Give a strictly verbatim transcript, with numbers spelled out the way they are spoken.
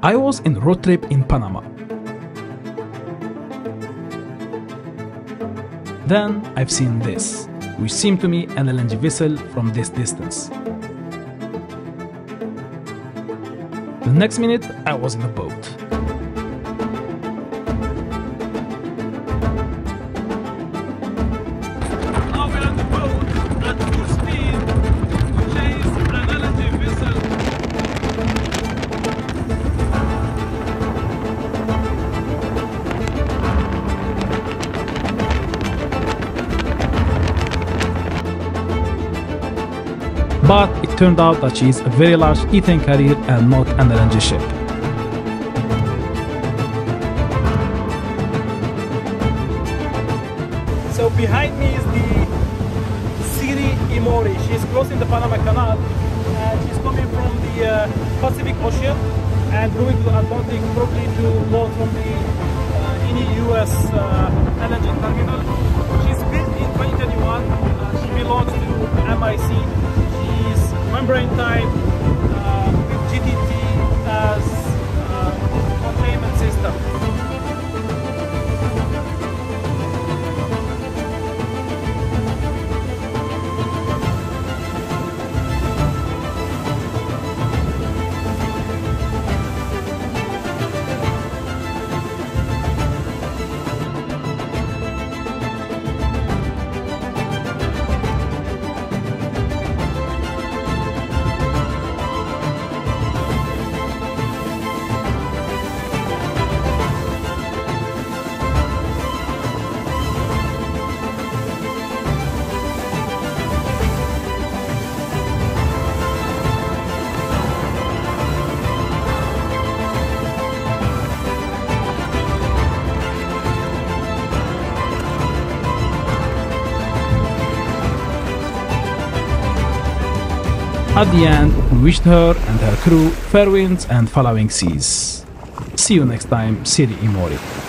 I was in a road trip in Panama. Then I've seen this, which seemed to me an L N G vessel from this distance. The next minute I was in a boat. Now we're on the boat at full speed to chase an L N G vessel. But it turned out that she is a very large ethane carrier and not an L N G ship. So behind me is the Seri Emori. She's crossing the Panama Canal and she's coming from the uh, Pacific Ocean and going to the Atlantic, probably to load from the uh, any U S uh, L N G terminal. She's built in twenty twenty-one. Uh, she belongs to M I C. Membrane type uh, with G T T as uh, containment system. At the end, we wished her and her crew fair winds and following seas. See you next time, Seri Emori.